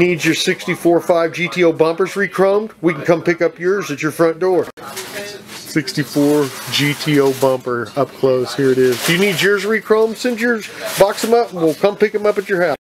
Needs your 64.5 GTO bumpers re-chromed? We can come pick up yours at your front door. 64 GTO bumper up close. Here it is. If you need yours re-chromed, send yours, box them up, and we'll come pick them up at your house.